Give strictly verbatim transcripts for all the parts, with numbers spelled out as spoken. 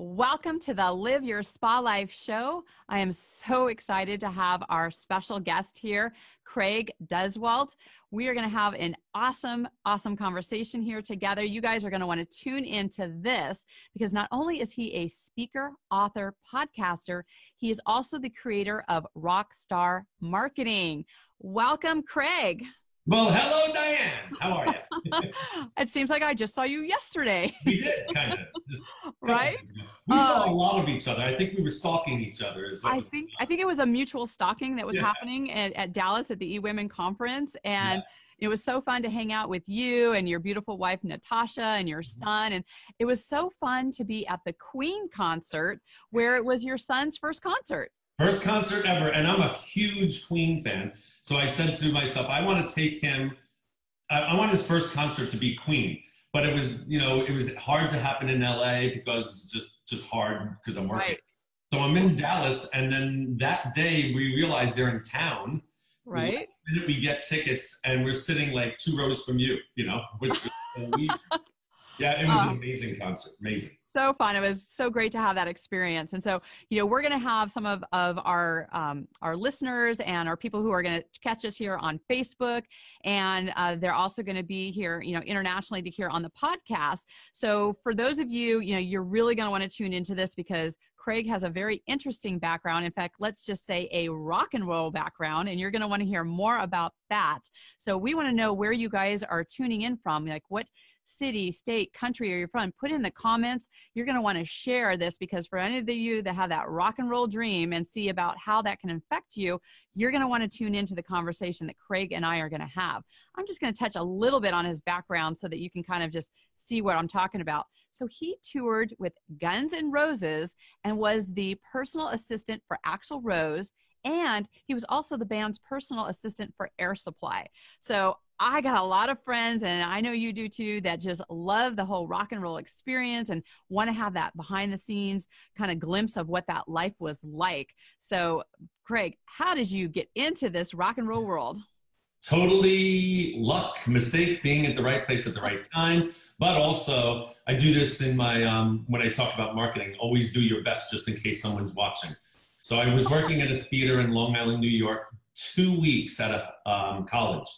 Welcome to the Live Your Spa Life show. I am so excited to have our special guest here, Craig Duswalt. We are going to have an awesome, awesome conversation here together. You guys are going to want to tune into this because not only is he a speaker, author, podcaster, he is also the creator of Rockstar Marketing. Welcome, Craig. Well, hello, Diane. How are you? It seems like I just saw you yesterday. We did, kind of. Just, right? Kind of, we uh, saw a lot of each other. I think we were stalking each other. I think I think it was a mutual stalking that was yeah. happening at, at Dallas at the E-Women Conference. And yeah. it was so fun to hang out with you and your beautiful wife, Natasha, and your son. And it was so fun to be at the Queen concert where it was your son's first concert. First concert ever, and I'm a huge Queen fan. So I said to myself, I want to take him, I, I want his first concert to be Queen. But it was, you know, it was hard to happen in L A because it's just, just hard because I'm working. Right. So I'm in Dallas, and then that day we realized they're in town. Right. The minute we get tickets, and we're sitting like two rows from you, you know, which was we, yeah, it was um, an amazing concert, amazing. So fun. It was so great to have that experience. And so, you know, we're going to have some of, of our, um, our listeners and our people who are going to catch us here on Facebook. And uh, they're also going to be here, you know, internationally to hear on the podcast. So for those of you, you know, you're really going to want to tune into this because Craig has a very interesting background. In fact, let's just say a rock and roll background, and you're going to want to hear more about that. So we want to know where you guys are tuning in from, like what city, state, country, or your friend, put in the comments. You're going to want to share this because for any of you that have that rock and roll dream and see about how that can affect you, you're going to want to tune into the conversation that Craig and I are going to have. I'm just going to touch a little bit on his background so that you can kind of just see what I'm talking about. So he toured with Guns N' Roses and was the personal assistant for Axl Rose, and he was also the band's personal assistant for Air Supply. So I got a lot of friends, and I know you do too, that just love the whole rock and roll experience and want to have that behind the scenes kind of glimpse of what that life was like. So Craig, how did you get into this rock and roll world? Totally luck, mistake, being at the right place at the right time. But also I do this in my, um, when I talk about marketing, always do your best just in case someone's watching. So I was working at a theater in Long Island, New York, two weeks out of um, college,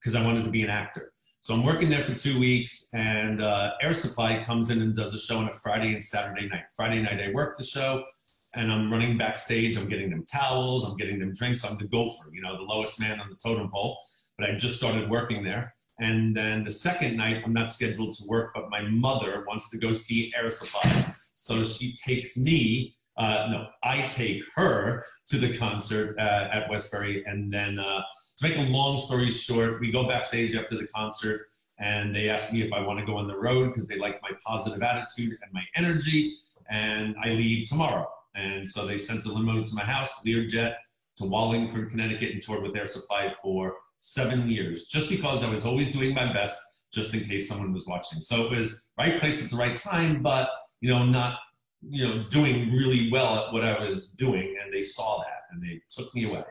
because I wanted to be an actor. So I'm working there for two weeks, and uh, Air Supply comes in and does a show on a Friday and Saturday night. Friday night, I work the show, and I'm running backstage. I'm getting them towels. I'm getting them drinks. I'm the gopher, you know, the lowest man on the totem pole. But I just started working there. And then the second night, I'm not scheduled to work, but my mother wants to go see Air Supply. So she takes me, uh, no, I take her to the concert uh, at Westbury, and then, uh, to make a long story short, we go backstage after the concert, and they ask me if I want to go on the road because they like my positive attitude and my energy, and I leave tomorrow. And so they sent a limo to my house, Learjet, to Wallingford, Connecticut, and toured with Air Supply for seven years, just because I was always doing my best, just in case someone was watching. So it was right place at the right time, but, you know, not, you know, doing really well at what I was doing, and they saw that, and they took me away.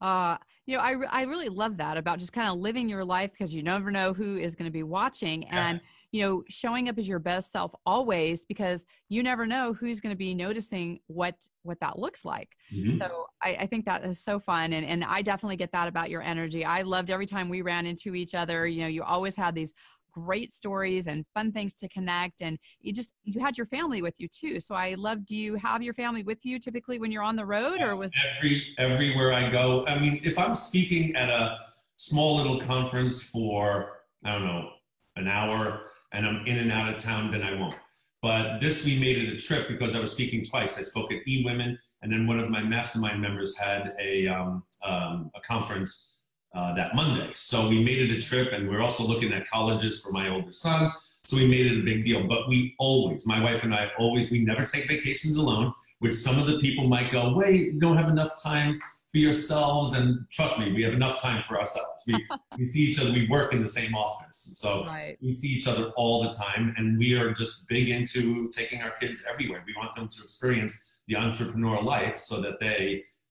Uh, you know, I, I really love that about just kind of living your life because you never know who is going to be watching and, you know, showing up as your best self always because you never know who's going to be noticing what, what that looks like. Mm-hmm. So I, I think that is so fun. And, and I definitely get that about your energy. I loved every time we ran into each other, you know, you always had these great stories and fun things to connect. And you just, you had your family with you too. So I love, do you have your family with you typically when you're on the road or was every, everywhere I go? I mean, if I'm speaking at a small little conference for, I don't know, an hour and I'm in and out of town, then I won't. But this, we made it a trip because I was speaking twice. I spoke at E-Women, and then one of my mastermind members had a, um, um, a conference Uh, that Monday. So we made it a trip, and we're also looking at colleges for my older son. So we made it a big deal, but we always, my wife and I always, we never take vacations alone, which some of the people might go, wait, you don't have enough time for yourselves. And trust me, we have enough time for ourselves. We, we see each other, we work in the same office. So right. we see each other all the time, and we are just big into taking our kids everywhere. We want them to experience the entrepreneurial life so that they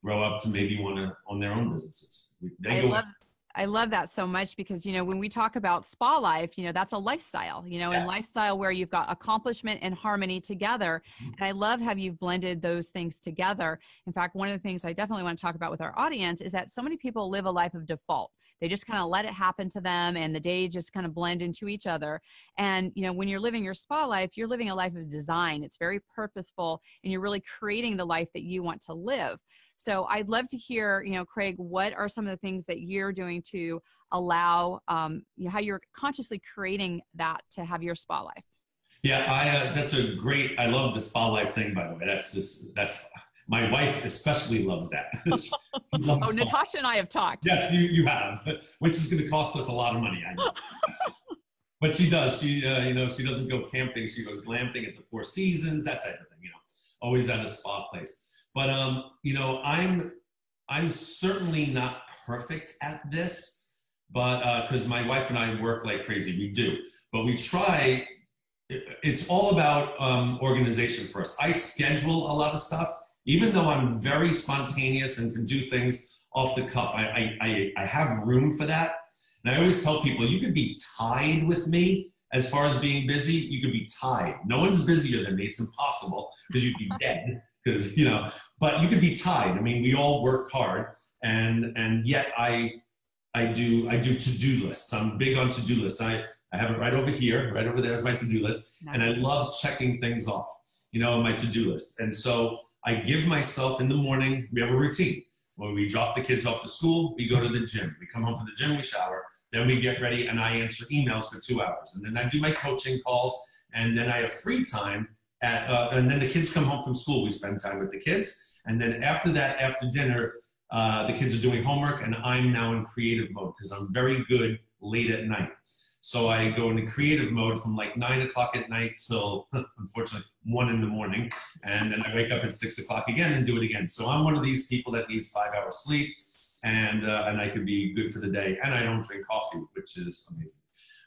grow up to maybe want to own their own businesses. I love, I love that so much because, you know, when we talk about spa life, you know, that's a lifestyle, you know, yeah. and lifestyle where you've got accomplishment and harmony together. Mm-hmm. And I love how you've blended those things together. In fact, one of the things I definitely want to talk about with our audience is that so many people live a life of default. They just kind of let it happen to them and the day just kind of blend into each other. And, you know, when you're living your spa life, you're living a life of design. It's very purposeful and you're really creating the life that you want to live. So I'd love to hear, you know, Craig, what are some of the things that you're doing to allow, um, how you're consciously creating that to have your spa life? Yeah, I, uh, that's a great, I love the spa life thing, by the way. That's just, that's, my wife especially loves that. loves oh, Natasha life. and I have talked. Yes, you, you have, which is going to cost us a lot of money. I know. But she does. She, uh, you know, she doesn't go camping. She goes glamping at the Four Seasons, that type of thing, you know, always at a spa place. But, um, you know, I'm, I'm certainly not perfect at this, but uh, because my wife and I work like crazy, we do, but we try. It's all about um, organization for us. I schedule a lot of stuff, even though I'm very spontaneous and can do things off the cuff. I, I, I have room for that. And I always tell people, you can be tied with me as far as being busy. You could be tied. No one's busier than me. It's impossible because you'd be dead. Because, you know, but you could be tied. I mean, we all work hard, and and yet I I do I do to-do lists. I'm big on to-do lists. I, I have it right over here, right over there is my to-do list. Nice. And I love checking things off, you know, my to-do list. And so I give myself in the morning, we have a routine. When we drop the kids off to school, we go to the gym. We come home from the gym, we shower, then we get ready and I answer emails for two hours. And then I do my coaching calls, and then I have free time. At, uh, and then the kids come home from school. We spend time with the kids. And then after that, after dinner, uh, the kids are doing homework, and I'm now in creative mode because I'm very good late at night. So I go into creative mode from like nine o'clock at night till, unfortunately, one in the morning. And then I wake up at six o'clock again and do it again. So I'm one of these people that needs five hours sleep, and, uh, and I can be good for the day. And I don't drink coffee, which is amazing.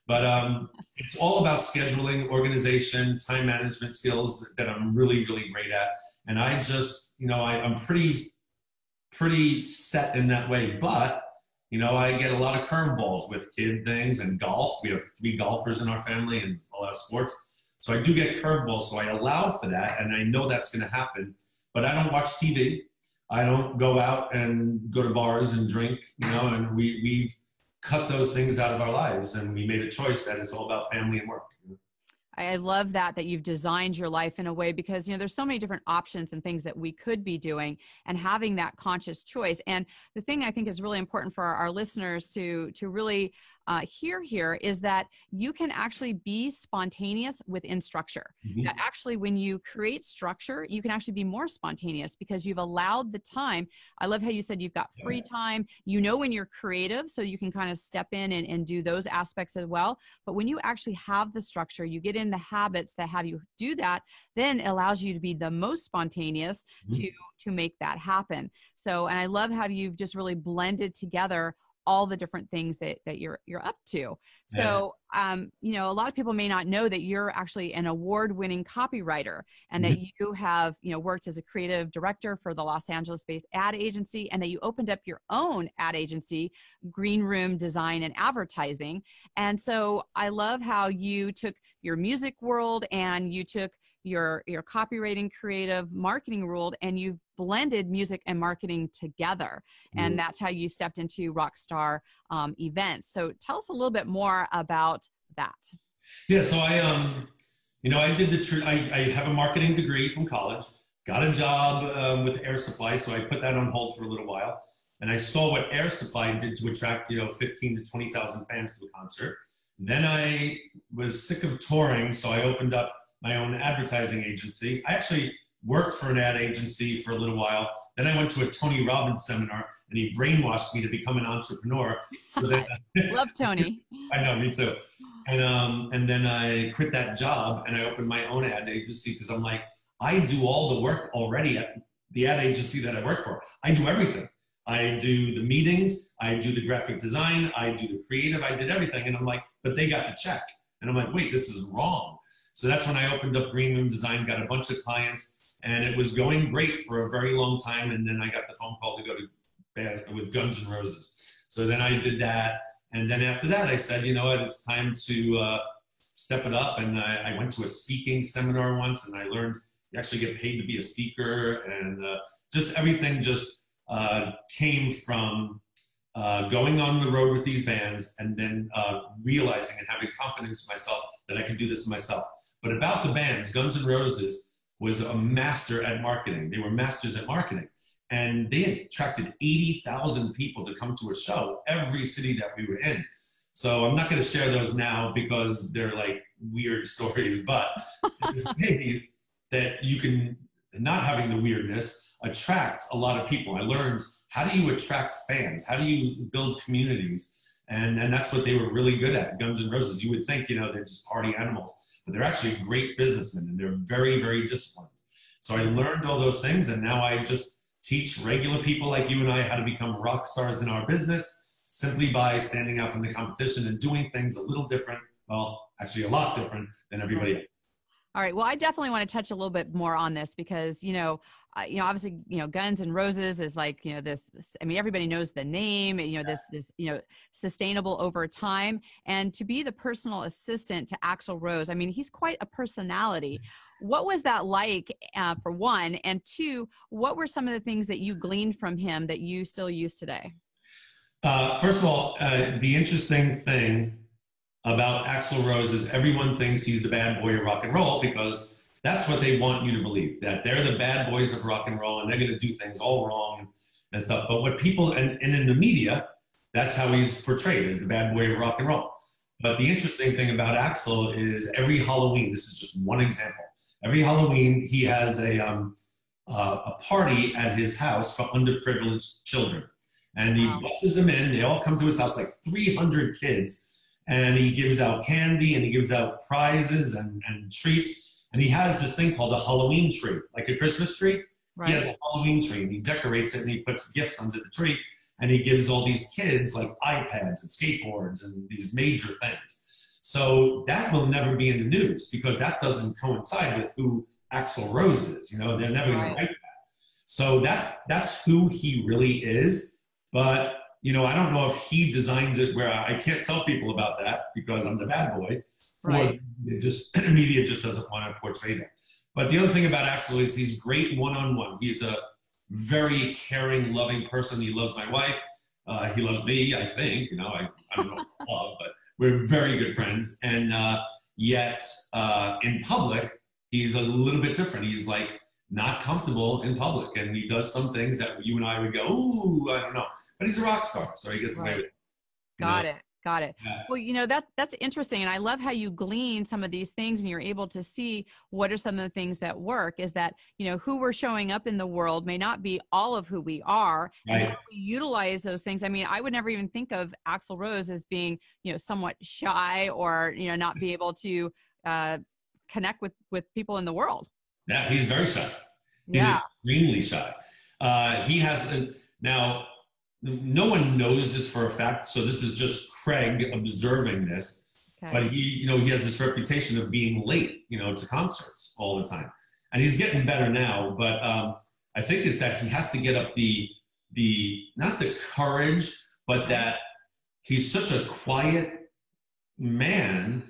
But um, it's all about scheduling, organization, time management skills that I'm really, really great at. And I just, you know, I, I'm pretty, pretty set in that way. But, you know, I get a lot of curveballs with kid things and golf. We have three golfers in our family and a lot of sports. So I do get curveballs. So I allow for that. And I know that's going to happen. But I don't watch T V. I don't go out and go to bars and drink, you know, and we, we've cut those things out of our lives, and we made a choice that it's all about family and work. I love that, that you've designed your life in a way, because, you know, there's so many different options and things that we could be doing, and having that conscious choice. And the thing I think is really important for our listeners to, to really uh, hear here is that you can actually be spontaneous within structure. Mm-hmm. That actually, when you create structure, you can actually be more spontaneous because you've allowed the time. I love how you said you've got free time, you know, when you're creative, so you can kind of step in and, and do those aspects as well. But when you actually have the structure, you get in the habits that have you do that, then it allows you to be the most spontaneous mm-hmm. to to make that happen. So, and I love how you've just really blended together all the different things that, that you're you're up to. So, yeah. um, you know, a lot of people may not know that you're actually an award-winning copywriter, and mm-hmm. that you have, you know, worked as a creative director for the Los Angeles-based ad agency, and that you opened up your own ad agency, Green Room Design and Advertising. And so I love how you took your music world and you took your, your copywriting, creative marketing world, and you've blended music and marketing together. And mm. that's how you stepped into Rockstar um, events. So tell us a little bit more about that. Yeah. So I, um, you know, I did the, tr I, I have a marketing degree from college, got a job um, with Air Supply. So I put that on hold for a little while. And I saw what Air Supply did to attract, you know, fifteen to twenty thousand fans to a concert. Then I was sick of touring, so I opened up my own advertising agency. I actually worked for an ad agency for a little while. Then I went to a Tony Robbins seminar, and he brainwashed me to become an entrepreneur. So that, love Tony. I know, me too. And, um, and then I quit that job, and I opened my own ad agency because I'm like, I do all the work already at the ad agency that I work for. I do everything. I do the meetings, I do the graphic design, I do the creative, I did everything. And I'm like, but they got the check. And I'm like, wait, this is wrong. So that's when I opened up Green Room Design, got a bunch of clients, and it was going great for a very long time. And then I got the phone call to go to bed with Guns N' Roses. So then I did that. And then after that, I said, you know what, it's time to uh, step it up. And I, I went to a speaking seminar once, and I learned you actually get paid to be a speaker. And uh, just everything just uh, came from uh, going on the road with these bands and then uh, realizing and having confidence in myself that I could do this myself. But about the bands, Guns N' Roses was a master at marketing. They were masters at marketing. And they had attracted eighty thousand people to come to a show, every city that we were in. So I'm not going to share those now because they're like weird stories, but there's ways that you can, not having the weirdness, attract a lot of people. I learned, how do you attract fans? How do you build communities? And, and that's what they were really good at, Guns N' Roses. You would think, you know, they're just party animals, but they're actually great businessmen, and they're very, very disciplined. So I learned all those things, and now I just teach regular people like you and I how to become rock stars in our business simply by standing out from the competition and doing things a little different, well, actually a lot different than everybody else. All right. Well, I definitely want to touch a little bit more on this because, you know, uh, you know, obviously, you know, Guns N' Roses is like, you know, this, I mean, everybody knows the name, you know, this, this, you know, sustainable over time. And to be the personal assistant to Axl Rose, I mean, he's quite a personality. What was that like, uh, for one? And two, what were some of the things that you gleaned from him that you still use today? Uh, first of all, uh, the interesting thing about Axl Rose is everyone thinks he's the bad boy of rock and roll because that's what they want you to believe, that they're the bad boys of rock and roll and they're going to do things all wrong and stuff. But what people, and, and in the media, that's how he's portrayed, as the bad boy of rock and roll. But the interesting thing about Axl is every Halloween, this is just one example, every Halloween he has a, um, uh, a party at his house for underprivileged children. And he wow. buses them in, they all come to his house, like three hundred kids. And he gives out candy, and he gives out prizes and, and treats. And he has this thing called a Halloween tree, like a Christmas tree. Right. He has a Halloween tree, and he decorates it, and he puts gifts under the tree. And he gives all these kids, like, iPads and skateboards and these major things. So that will never be in the news because that doesn't coincide with who Axl Rose is. You know, they're never right. going to write that. So that's, that's who he really is. But you know, I don't know if he designs it where I can't tell people about that because I'm the bad boy. Right. Or it just, media just doesn't want to portray that. But the other thing about Axl is he's great one-on-one. He's a very caring, loving person. He loves my wife. Uh, he loves me, I think. You know, I, I don't know if love, but we're very good friends. And uh, yet, uh, in public, he's a little bit different. He's like not comfortable in public. And he does some things that you and I would go, ooh, I don't know. But he's a rock star, so he gets away with it. Got it. Got it. Yeah. Well, you know, that, that's interesting. And I love how you glean some of these things and you're able to see what are some of the things that work is that, you know, who we're showing up in the world may not be all of who we are. Right. And how we utilize those things. I mean, I would never even think of Axl Rose as being, you know, somewhat shy or, you know, not be able to uh, connect with, with people in the world. Yeah, he's very shy. He's yeah. extremely shy. Uh, he has, a, now, no one knows this for a fact, so this is just Craig observing this. Okay. But he, you know, he has this reputation of being late, you know, to concerts all the time, and he's getting better now. But um, I think it's that he has to get up the the not the courage, but that he's such a quiet man,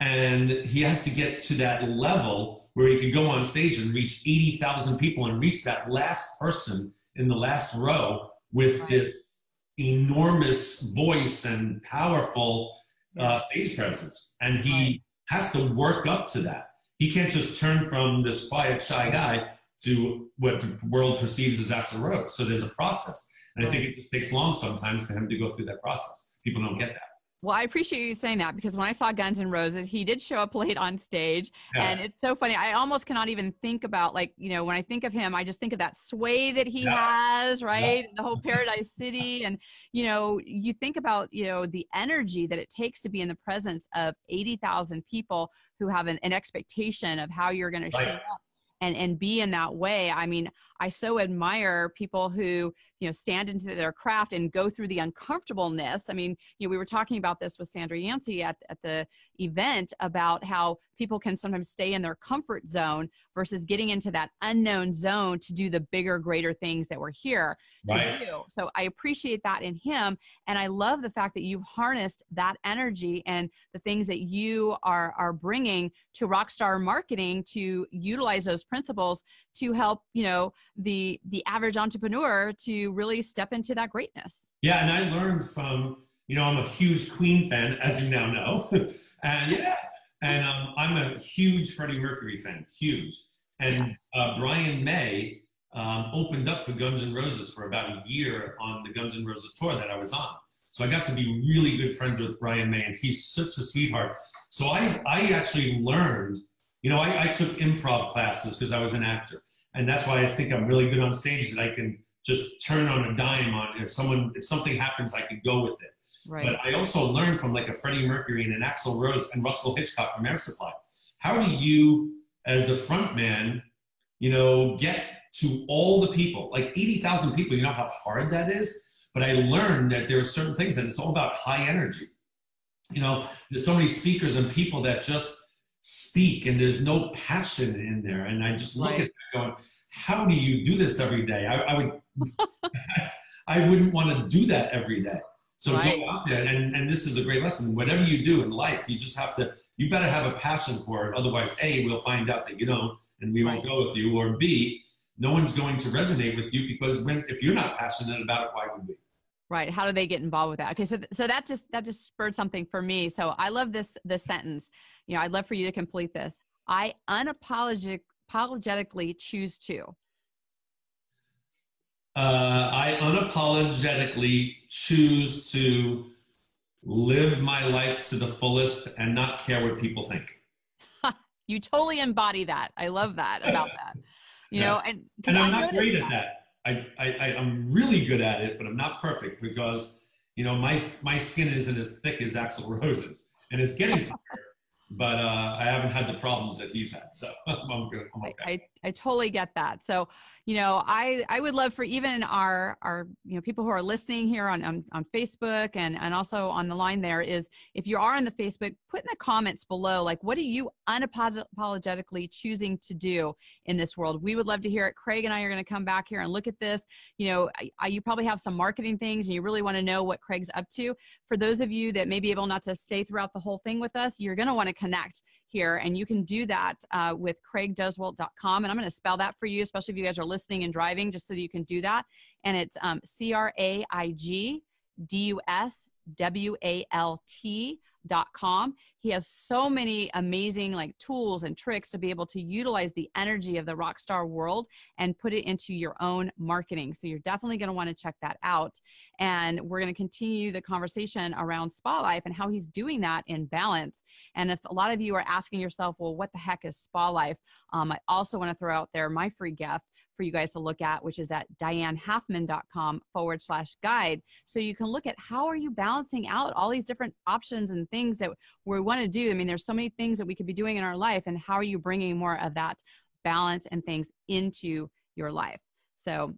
and he has to get to that level where he can go on stage and reach eighty thousand people and reach that last person in the last row. With right. this enormous voice and powerful uh, stage presence. And he right. has to work up to that. He can't just turn from this quiet, shy guy to what the world perceives as Axl Rose. So there's a process. And right. I think it just takes long sometimes for him to go through that process. People don't get that. Well, I appreciate you saying that because when I saw Guns N' Roses, he did show up late on stage. Yeah. And it's so funny. I almost cannot even think about, like, you know, when I think of him, I just think of that sway that he yeah. has, right? Yeah. The whole Paradise City. And, you know, you think about, you know, the energy that it takes to be in the presence of eighty thousand people who have an, an expectation of how you're going right. to show up and, and be in that way. I mean, I so admire people who, you know, stand into their craft and go through the uncomfortableness. I mean, you know, we were talking about this with Sandra Yancey at, at the event about how people can sometimes stay in their comfort zone versus getting into that unknown zone to do the bigger, greater things that we're here right. to do. So I appreciate that in him. And I love the fact that you've harnessed that energy and the things that you are, are bringing to Rockstar Marketing to utilize those principles to help, you know, the, the average entrepreneur to really step into that greatness. Yeah. And I learned from, you know, I'm a huge Queen fan, as you now know. and yeah, and um, I'm a huge Freddie Mercury fan, huge. And yes. uh, Brian May um, opened up for Guns N' Roses for about a year on the Guns N' Roses tour that I was on. So I got to be really good friends with Brian May, and he's such a sweetheart. So I, I actually learned, you know, I, I took improv classes because I was an actor. And that's why I think I'm really good on stage, that I can just turn on a dime on if someone, if something happens, I can go with it. Right. But I also learned from like a Freddie Mercury and an Axl Rose and Russell Hitchcock from Air Supply. How do you, as the front man, you know, get to all the people, like eighty thousand people, you know how hard that is? But I learned that there are certain things, and it's all about high energy. You know, there's so many speakers and people that just speak and there's no passion in there. And I just look right. at that going, how do you do this every day? I, I would, I wouldn't want to do that every day. So right. go out there, and, and this is a great lesson. Whatever you do in life, you just have to, you better have a passion for it. Otherwise, A, we'll find out that you don't, and we won't right. go with you. Or B, no one's going to resonate with you, because when, if you're not passionate about it, why would we? Right. How do they get involved with that? Okay. So, so that just, that just spurred something for me. So I love this, this sentence, you know, I'd love for you to complete this. I unapologetic, apologetically choose to. Uh, I unapologetically choose to live my life to the fullest and not care what people think. You totally embody that. I love that about that. You yeah. know, and, and I'm not great at that. I, I, I'm really good at it, but I'm not perfect, because, you know, my, my skin isn't as thick as Axl Rose's, and it's getting thicker. But uh, I haven't had the problems that he's had, so I'm good. I'm okay. I, I, I totally get that. So, you know, I, I would love for even our, our, you know, people who are listening here on, on, on Facebook and, and also on the line there is, if you are on the Facebook, put in the comments below, like, what are you unapologetically choosing to do in this world? We would love to hear it. Craig and I are going to come back here and look at this. You know, I, I, you probably have some marketing things and you really want to know what Craig's up to. For those of you that may be able not to stay throughout the whole thing with us, you're going to want to connect here, and you can do that uh, with craig duswalt dot com, and I'm going to spell that for you, especially if you guys are listening and driving, just so that you can do that. And it's um, C R A I G D U S W A L T dot com. He has so many amazing like tools and tricks to be able to utilize the energy of the rockstar world and put it into your own marketing. So you're definitely going to want to check that out. And we're going to continue the conversation around SpaLife and how he's doing that in balance. And if a lot of you are asking yourself, well, what the heck is SpaLife? Um, I also want to throw out there my free gift for you guys to look at, which is at diane halfman dot com forward slash guide. So you can look at how are you balancing out all these different options and things that we want to do. I mean, there's so many things that we could be doing in our life, and how are you bringing more of that balance and things into your life? So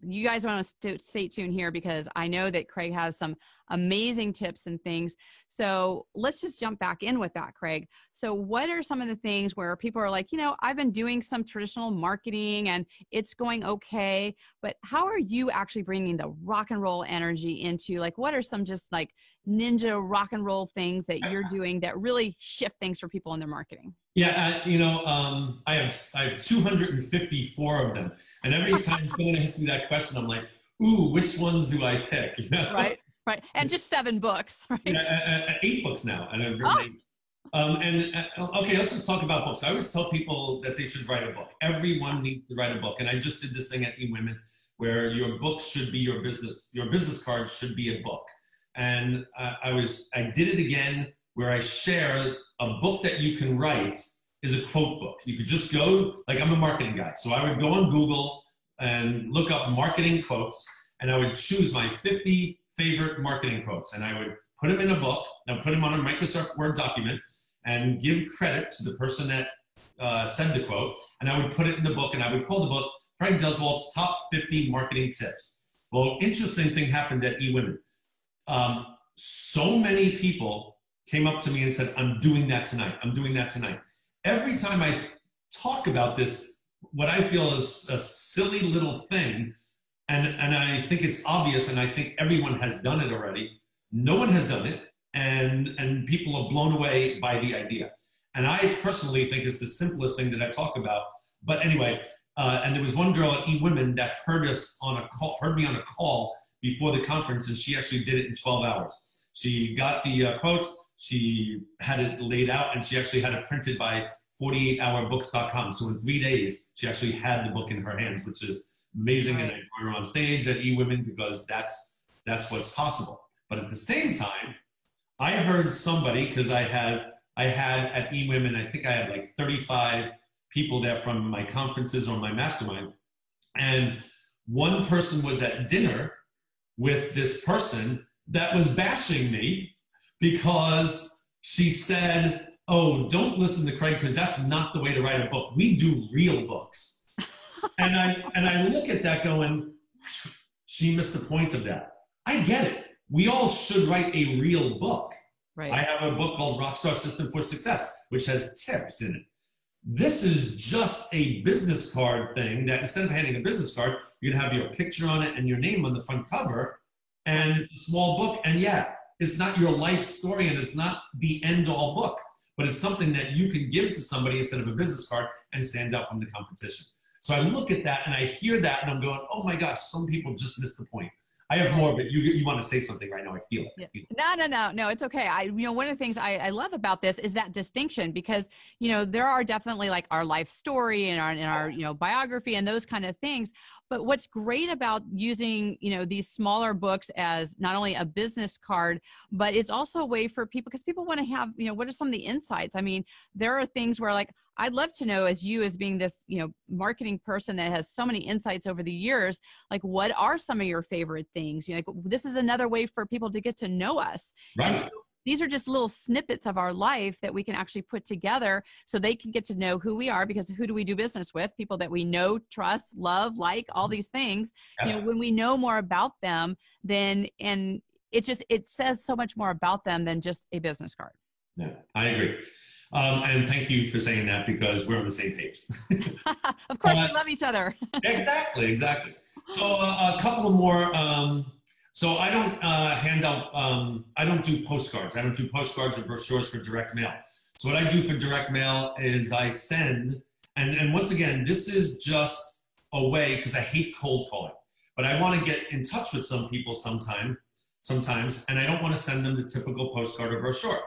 you guys want to stay tuned here, because I know that Craig has some amazing tips and things. So let's just jump back in with that, Craig. So what are some of the things where people are like, you know, I've been doing some traditional marketing and it's going okay, but how are you actually bringing the rock and roll energy into, like, what are some just like ninja rock and roll things that you're doing that really shift things for people in their marketing? Yeah, I, you know, um, I have I have two hundred fifty-four of them, and every time someone asks me that question, I'm like, "Ooh, which ones do I pick?" You know? Right, right, and just seven books, right? Yeah, I, I, eight books now, and I've oh. um, and uh, okay, let's just talk about books. I always tell people that they should write a book. Everyone needs to write a book, and I just did this thing at E-Women where your book should be your business, your business card should be a book, and I, I was I did it again, where I share a book that you can write is a quote book. You could just go, like, I'm a marketing guy, so I would go on Google and look up marketing quotes, and I would choose my fifty favorite marketing quotes, and I would put them in a book, and I put them on a Microsoft Word document, and give credit to the person that uh, said the quote, and I would put it in the book, and I would call the book Craig Duswalt's top fifty marketing tips. Well, interesting thing happened at E-Women. Um, so many people came up to me and said, I'm doing that tonight. I'm doing that tonight. Every time I talk about this, what I feel is a silly little thing, and, and I think it's obvious, and I think everyone has done it already. No one has done it, and, and people are blown away by the idea. And I personally think it's the simplest thing that I talk about. But anyway, uh, and there was one girl at E-Women that heard us on a call, heard me on a call before the conference, and she actually did it in twelve hours. She got the uh, quotes, she had it laid out, and she actually had it printed by forty-eight hour books dot com. So in three days, she actually had the book in her hands, which is amazing. Right. And I brought her on stage at E-Women because that's, that's what's possible. But at the same time, I heard somebody, because I had, I had at E-Women, I think I had like thirty-five people there from my conferences or my mastermind. And one person was at dinner with this person that was bashing me because she said, oh, don't listen to Craig because that's not the way to write a book. We do real books. and, I, and I look at that going, she missed the point of that. I get it. We all should write a real book. Right. I have a book called Rockstar System for Success, which has tips in it. This is just a business card thing that instead of handing a business card, you're going to have your picture on it and your name on the front cover. And it's a small book. And yeah, it's not your life story and it's not the end-all book, but it's something that you can give to somebody instead of a business card and stand out from the competition. So I look at that and I hear that and I'm going, oh my gosh, some people just missed the point. I have more, but you, you want to say something right now. I feel it. I feel it. No, no, no, no. It's okay. I, you know, one of the things I, I love about this is that distinction because, you know, there are definitely like our life story and our, and our, you know, biography and those kind of things. But what's great about using, you know, these smaller books as not only a business card, but it's also a way for people, because people want to have, you know, what are some of the insights? I mean, there are things where like, I'd love to know as you as being this, you know, marketing person that has so many insights over the years, like what are some of your favorite things? You know, like, this is another way for people to get to know us. Right. And these are just little snippets of our life that we can actually put together so they can get to know who we are, because who do we do business with? People that we know, trust, love, like, all these things. Yeah. You know, when we know more about them, then, and it just, it says so much more about them than just a business card. Yeah, I agree. Um, and thank you for saying that because we're on the same page. Of course, uh, we love each other. Exactly, exactly. So uh, a couple more. Um, so I don't uh, hand out, um, I don't do postcards. I don't do postcards or brochures for direct mail. So what I do for direct mail is I send, and, and once again, this is just a way, because I hate cold calling, but I want to get in touch with some people sometime, sometimes, and I don't want to send them the typical postcard or brochure.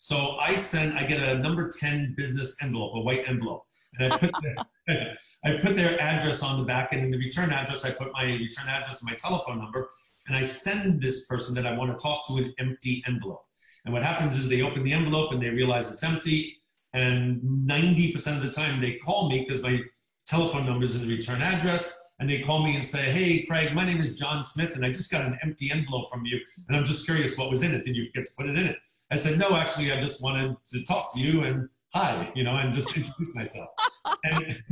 So I send, I get a number ten business envelope, a white envelope, and I put, their, I put their address on the back, and in the return address, I put my return address and my telephone number, and I send this person that I want to talk to an empty envelope. And what happens is they open the envelope and they realize it's empty, and ninety percent of the time they call me because my telephone number is in the return address, and they call me and say, hey, Craig, my name is John Smith, and I just got an empty envelope from you, and I'm just curious what was in it. Did you forget to put it in it? I said, no, actually, I just wanted to talk to you and hi, you know, and just introduce myself. And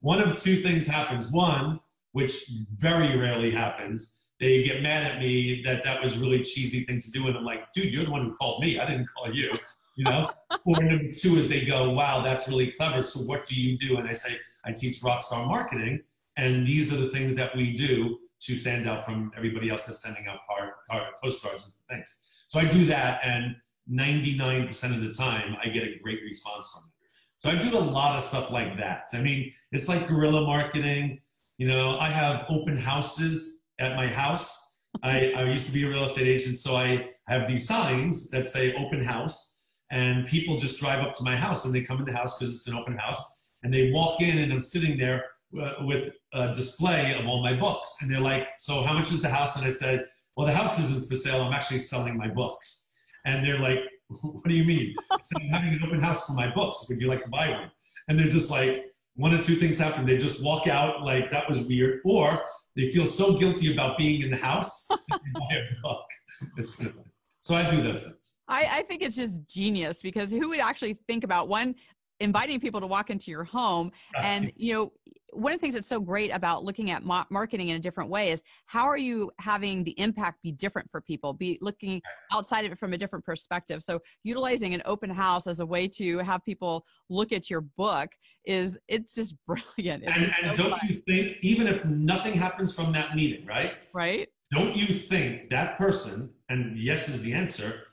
one of two things happens. One, which very rarely happens, they get mad at me that that was a really cheesy thing to do. And I'm like, dude, you're the one who called me. I didn't call you, you know? Or number two is they go, wow, that's really clever. So what do you do? And I say, I teach Rockstar Marketing. And these are the things that we do to stand out from everybody else that's sending out card, card, postcards and things. So I do that, and ninety-nine percent of the time, I get a great response from it. So I do a lot of stuff like that. I mean, it's like guerrilla marketing. You know, I have open houses at my house. I, I used to be a real estate agent, so I have these signs that say open house, and people just drive up to my house, and they come in the house because it's an open house, and they walk in, and I'm sitting there uh, with a display of all my books. And they're like, so how much is the house? And I said, well, the house isn't for sale. I'm actually selling my books. And they're like, what do you mean? I said, I'm having an open house for my books. Would you like to buy one? And they're just like, one or two things happen. They just walk out like, that was weird. Or they feel so guilty about being in the house that they buy a book. It's kind of funny. So I do those things. I, I think it's just genius, because who would actually think about, one, inviting people to walk into your home, and, you know, one of the things that's so great about looking at marketing in a different way is how are you having the impact be different for people, be looking outside of it from a different perspective. So utilizing an open house as a way to have people look at your book is, it's just brilliant. It's and just and so don't fun. You think, even if nothing happens from that meeting, right? Right. Don't you think that person, and yes is the answer,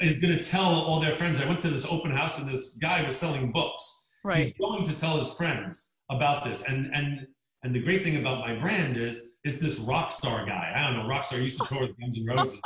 is going to tell all their friends, I went to this open house and this guy was selling books. Right. He's going to tell his friends about this. And, and, and the great thing about my brand is, it's this rock star guy. I don't know, Rockstar used to tour with Guns N' Roses.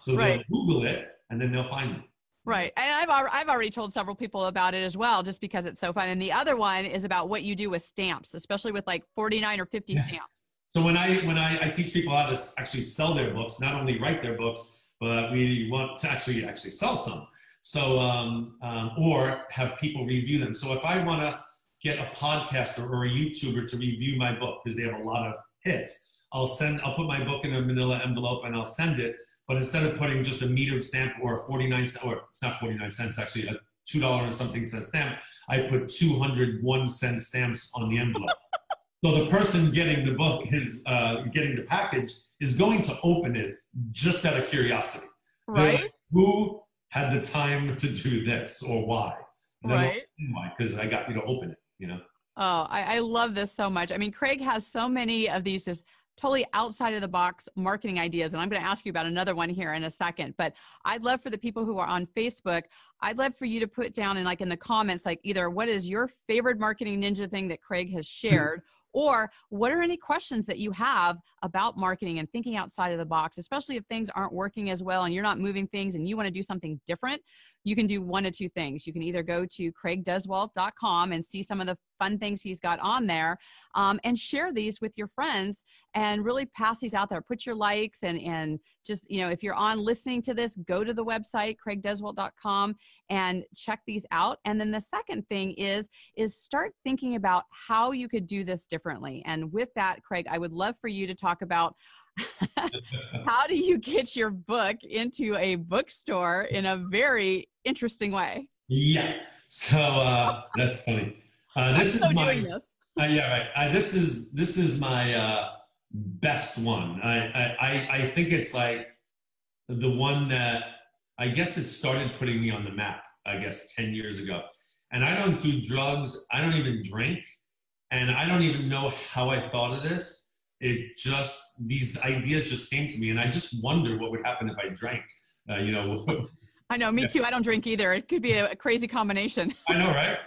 So right. they'll Google it and then they'll find me. Right. And I've, I've already told several people about it as well, just because it's so fun. And the other one is about what you do with stamps, especially with like forty-nine or fifty yeah. stamps. So when I, when I, I teach people how to actually sell their books, not only write their books, but we want to actually, actually sell some. So, um, um, or have people review them. So if I want to get a podcaster or a YouTuber to review my book because they have a lot of hits, I'll send, I'll put my book in a manila envelope and I'll send it. But instead of putting just a metered stamp or a forty-nine cent, or it's not forty-nine cents, actually a two dollars and something cent stamp, I put two hundred one cent stamps on the envelope. So the person getting the book is, uh, getting the package is going to open it just out of curiosity. Right. Like, who had the time to do this or why? And right. Why? Because I got you to open it. You know? Oh, I, I love this so much. I mean, Craig has so many of these just totally outside of the box marketing ideas. And I'm going to ask you about another one here in a second, but I'd love for the people who are on Facebook, I'd love for you to put down in like in the comments, like either what is your favorite marketing ninja thing that Craig has shared, or what are any questions that you have about marketing and thinking outside of the box, especially if things aren't working as well and you're not moving things and you want to do something different. You can do one of two things. You can either go to craig duswalt dot com and see some of the fun things he's got on there, um, and share these with your friends and really pass these out there. Put your likes and, and just, you know, if you're on listening to this, go to the website, craig duswalt dot com, and check these out. And then the second thing is, is start thinking about how you could do this differently. And with that, Craig, I would love for you to talk about how do you get your book into a bookstore in a very interesting way? Yeah. So uh, that's funny. Uh, this I'm is so my, doing this. Uh, yeah, right. Uh, this is, this is my uh, best one. I, I, I think it's like the one that I guess it started putting me on the map, I guess ten years ago. And I don't do drugs. I don't even drink. And I don't even know how I thought of this. It just, these ideas just came to me, and I just wonder what would happen if I drank, uh, you know. I know, me too. I don't drink either. It could be a crazy combination. I know, right?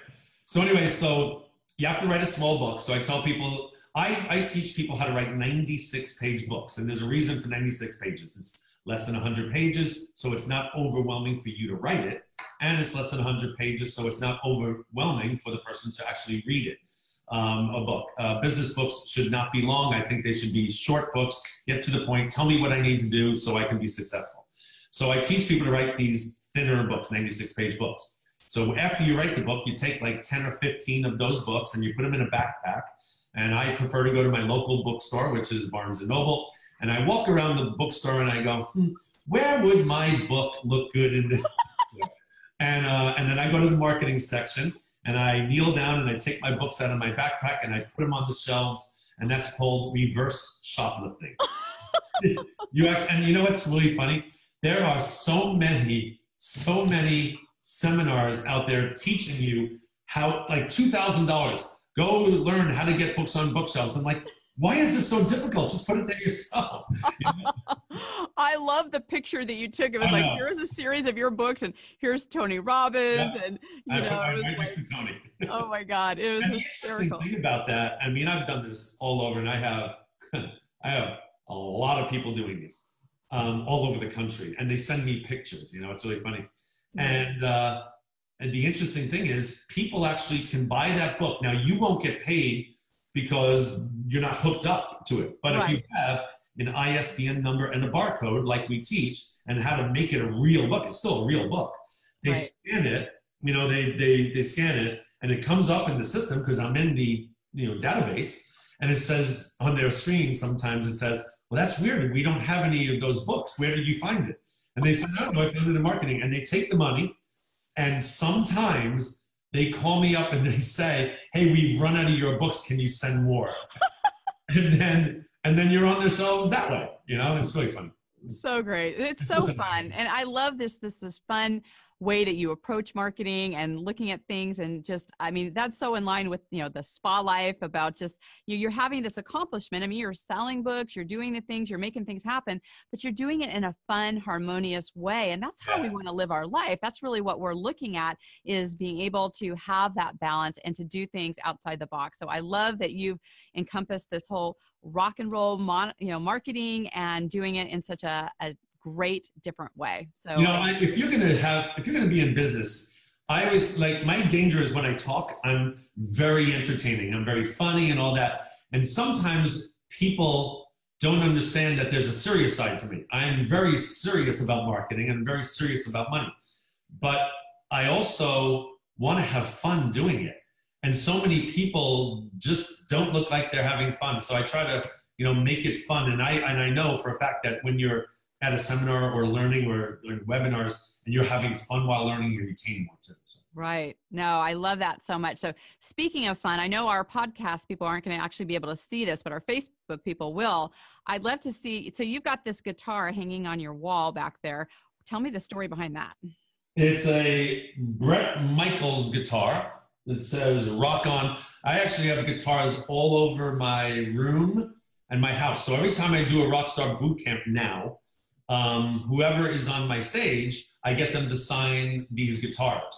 So anyway, so you have to write a small book. So I tell people, I, I teach people how to write ninety-six page books, and there's a reason for ninety-six pages. It's less than one hundred pages, so it's not overwhelming for you to write it, and it's less than one hundred pages, so it's not overwhelming for the person to actually read it. Um, a book. Uh, business books should not be long. I think they should be short books, get to the point, tell me what I need to do so I can be successful. So I teach people to write these thinner books, ninety-six page books. So after you write the book, you take like ten or fifteen of those books and you put them in a backpack. And I prefer to go to my local bookstore, which is Barnes and Noble. And I walk around the bookstore and I go, hmm, where would my book look good in this? and, uh, and then I go to the marketing section. And I kneel down and I take my books out of my backpack and I put them on the shelves, and that's called reverse shoplifting. you actually, and you know what's really funny? There are so many, so many seminars out there teaching you how, like two thousand dollars, go learn how to get books on bookshelves. I'm like, why is this so difficult? Just put it there yourself. You know? I love the picture that you took. It was like, here's a series of your books, and here's Tony Robbins, yeah. and you I, know, I, I, it was I, like, to Tony. Oh my God, it was and hysterical. The interesting thing about that, I mean, I've done this all over, and I have, I have a lot of people doing this um, all over the country, and they send me pictures. You know, it's really funny. Yeah. And uh, and the interesting thing is, people actually can buy that book. Now, you won't get paid, because you're not hooked up to it. But right. if you have an I S B N number and a barcode, like we teach, and how to make it a real book, it's still a real book. They right. scan it, you know, they, they, they scan it, and it comes up in the system, because I'm in the you know database, and it says on their screen sometimes, it says, well, that's weird, we don't have any of those books. Where did you find it? And they said, no, no, I found it in marketing. And they take the money, and sometimes they call me up and they say, hey, we've run out of your books. Can you send more? and then and then you're on their shelves that way. You know, it's really fun. So great. It's so fun. And I love this. This is fun way that you approach marketing and looking at things, and just, I mean, that's so in line with, you know, the spa life, about just, you, you're having this accomplishment. I mean, you're selling books, you're doing the things, you're making things happen, but you're doing it in a fun, harmonious way. And that's how yeah. we want to live our life. That's really what we're looking at, is being able to have that balance and to do things outside the box. So I love that you've encompassed this whole rock and roll, mon you know, marketing, and doing it in such a, a great different way. So you know, I, if you're gonna have, if you're gonna be in business, I always like, my danger is when I talk, I'm very entertaining, I'm very funny and all that, and sometimes people don't understand that there's a serious side to me. I'm very serious about marketing and very serious about money, but I also want to have fun doing it. And so many people just don't look like they're having fun. So I try to, you know, make it fun. And I and I know for a fact that when you're at a seminar or learning or, or webinars, and you're having fun while learning, you retain more too. So. Right. No, I love that so much. So speaking of fun, I know our podcast people aren't going to actually be able to see this, but our Facebook people will. I'd love to see. So you've got this guitar hanging on your wall back there. Tell me the story behind that. It's a Brett Michaels guitar that says rock on. I actually have guitars all over my room and my house. So every time I do a Rockstar boot camp now, Um, whoever is on my stage, I get them to sign these guitars,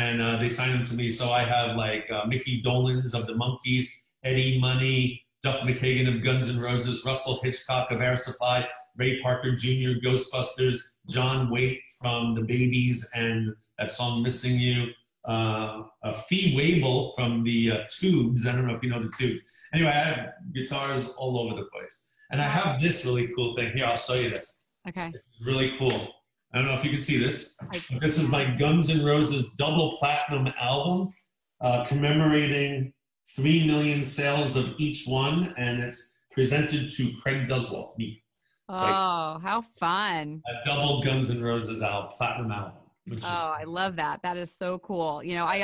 and uh, they sign them to me. So I have like uh, Mickey Dolenz of the Monkees, Eddie Money, Duff McKagan of Guns N' Roses, Russell Hitchcock of Air Supply, Ray Parker, Junior, Ghostbusters, John Waite from The Babys and that song Missing You, uh, uh, Fee Waybill from The uh, Tubes. I don't know if you know The Tubes. Anyway, I have guitars all over the place. And I have this really cool thing. Here, I'll show you this. Okay. This is really cool. I don't know if you can see this. This is my Guns N' Roses double platinum album, uh, commemorating three million sales of each one. And it's presented to Craig Duswalt, me. Oh, like how fun. A double Guns N' Roses album, platinum album. Which oh, is I love that. That is so cool. You know, I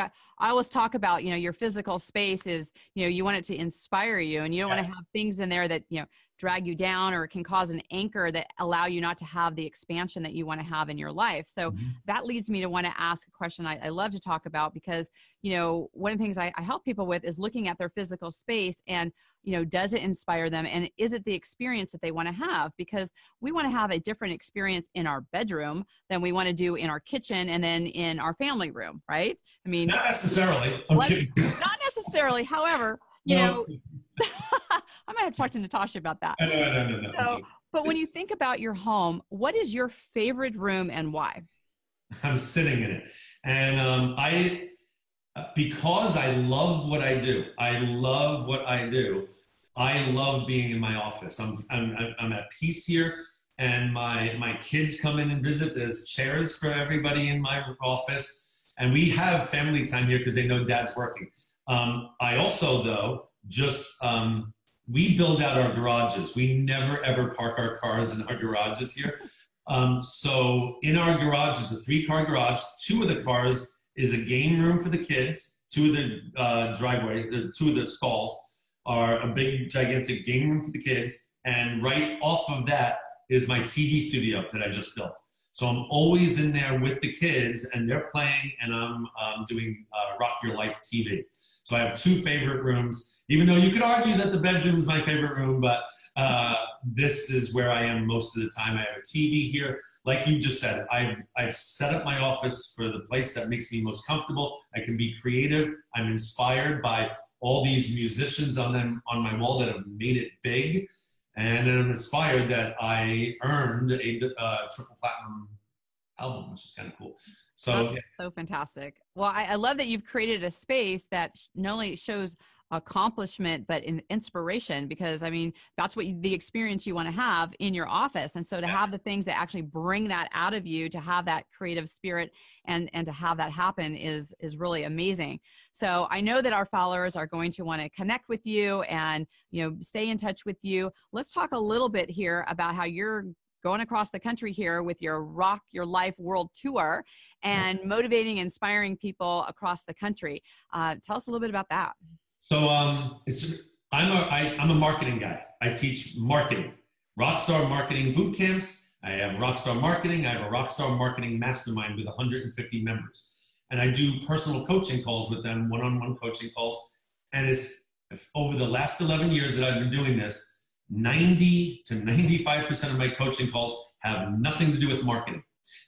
I always talk about, you know, your physical space is, you know, you want it to inspire you, and you don't yeah. want to have things in there that, you know, drag you down or can cause an anchor that allow you not to have the expansion that you want to have in your life. So mm-hmm. that leads me to want to ask a question I, I love to talk about, because, you know, one of the things I, I help people with is looking at their physical space and, you know, does it inspire them? And is it the experience that they want to have? Because we want to have a different experience in our bedroom than we want to do in our kitchen and then in our family room, right? I mean, not necessarily. I'm kidding. Not necessarily. However, you no. know, I'm going to talk to Natasha about that. No, no, no, no, so, but when you think about your home, what is your favorite room and why? I'm sitting in it. And um, I, because I love what I do, I love what I do. I love being in my office. I'm, I'm, I'm at peace here, and my, my kids come in and visit. There's chairs for everybody in my office. And we have family time here because they know dad's working. Um, I also, though, just, um, we build out our garages. We never, ever park our cars in our garages here. Um, so in our garage is a three-car garage. Two of the cars is a game room for the kids. Two of the uh, driveway, the, two of the stalls are a big, gigantic game room for the kids. And right off of that is my T V studio that I just built. So I'm always in there with the kids, and they're playing, and I'm um, doing uh, Rock Your Life T V. So I have two favorite rooms, even though you could argue that the bedroom is my favorite room, but uh, this is where I am most of the time. I have a T V here. Like you just said, I've, I've set up my office for the place that makes me most comfortable. I can be creative. I'm inspired by all these musicians on, them, on my wall that have made it big. And I'm inspired that I earned a uh, triple platinum album, which is kind of cool. So, yeah. So fantastic. Well, I, I love that you've created a space that not only shows accomplishment, but in inspiration, because I mean, that's what you, the experience you want to have in your office. And so to yeah. have the things that actually bring that out of you, to have that creative spirit and, and to have that happen is, is really amazing. So I know that our followers are going to want to connect with you and, you know, stay in touch with you. Let's talk a little bit here about how you're going across the country here with your Rock Your Life World Tour and motivating, inspiring people across the country. Uh, tell us a little bit about that. So um, it's, I'm, a, I, I'm a marketing guy. I teach marketing, Rockstar Marketing boot camps. I have Rockstar Marketing. I have a Rockstar Marketing Mastermind with one hundred fifty members. And I do personal coaching calls with them, one-on-one coaching calls. And it's over the last eleven years that I've been doing this, ninety to ninety-five percent of my coaching calls have nothing to do with marketing.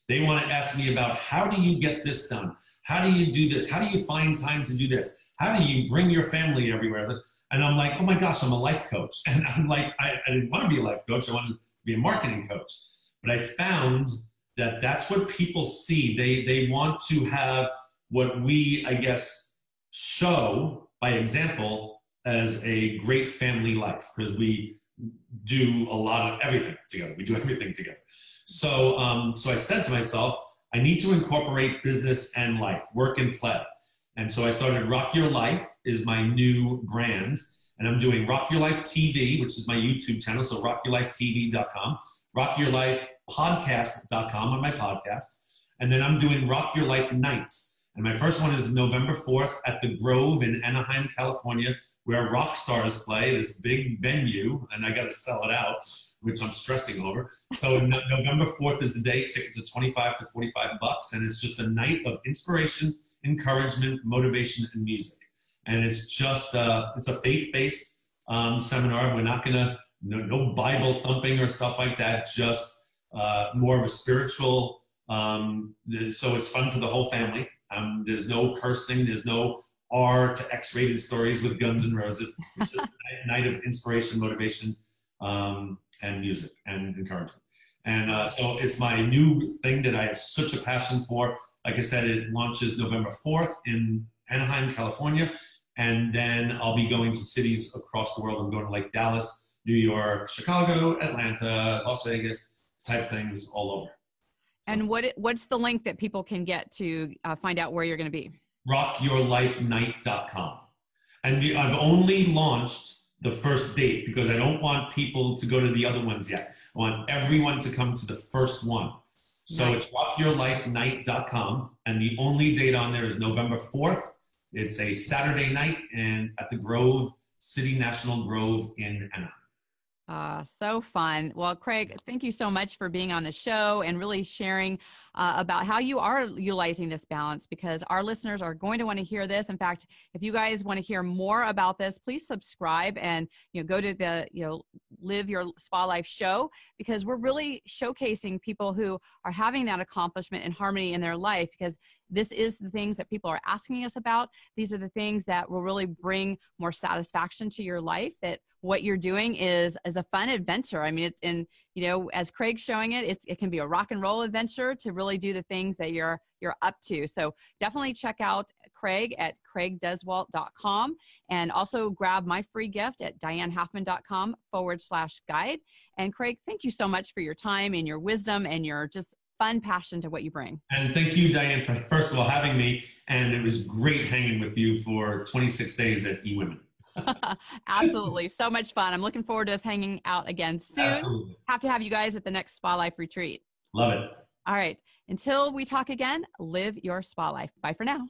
They want to ask me about how do you get this done? How do you do this? How do you find time to do this? How do you bring your family everywhere? And I'm like, oh my gosh, I'm a life coach. And I'm like, I, I didn't want to be a life coach. I wanted to be a marketing coach. But I found that that's what people see. They, they want to have what we, I guess, show by example as a great family life, because we do a lot of everything together. We do everything together. So, um, so I said to myself, I need to incorporate business and life, work and play. And so I started Rock Your Life is my new brand. And I'm doing Rock Your Life T V, which is my YouTube channel. So rock your life t v dot com, rock your life podcast dot com on my podcasts. And then I'm doing Rock Your Life Nights. And my first one is November fourth at the Grove in Anaheim, California, where rock stars play, this big venue, and I got to sell it out, which I'm stressing over. So no, November fourth is the day. Tickets are twenty-five to forty-five bucks, and it's just a night of inspiration, encouragement, motivation, and music. And it's just uh, it's a faith-based um, seminar. We're not gonna no, no Bible thumping or stuff like that. Just uh, more of a spiritual. Um, so it's fun for the whole family. Um, there's no cursing. There's no R to X-rated stories with Guns N' Roses. It's just a night of inspiration, motivation, um, and music and encouragement. And uh, so it's my new thing that I have such a passion for. Like I said, it launches November fourth in Anaheim, California. And then I'll be going to cities across the world. I'm going to like Dallas, New York, Chicago, Atlanta, Las Vegas, type things all over. So. And what what's the link that people can get to uh, find out where you're going to be? rock your life night dot com. And the, I've only launched the first date because I don't want people to go to the other ones yet. I want everyone to come to the first one. So nice. It's rock your life night dot com. And the only date on there is November fourth. It's a Saturday night and at the Grove, City National Grove in Anaheim. Uh, so fun. Well, Craig, thank you so much for being on the show and really sharing uh, about how you are utilizing this balance, because our listeners are going to want to hear this. In fact, if you guys want to hear more about this, please subscribe and, you know, go to the, you know, Live Your Spa Life show, because we're really showcasing people who are having that accomplishment and harmony in their life, because this is the things that people are asking us about. These are the things that will really bring more satisfaction to your life, that what you're doing is, is a fun adventure. I mean, it's in, you know, as Craig's showing it, it's, it can be a rock and roll adventure to really do the things that you're, you're up to. So definitely check out Craig at craig duswalt dot com, and also grab my free gift at diane halfman dot com forward slash guide. And Craig, thank you so much for your time and your wisdom and your just fun passion to what you bring. And thank you, Diane, for first of all having me. And it was great hanging with you for twenty-six days at E-Women. Absolutely. So much fun. I'm looking forward to us hanging out again soon. Absolutely. Have to have you guys at the next Spa Life retreat. Love it. All right. Until we talk again, live your spa life. Bye for now.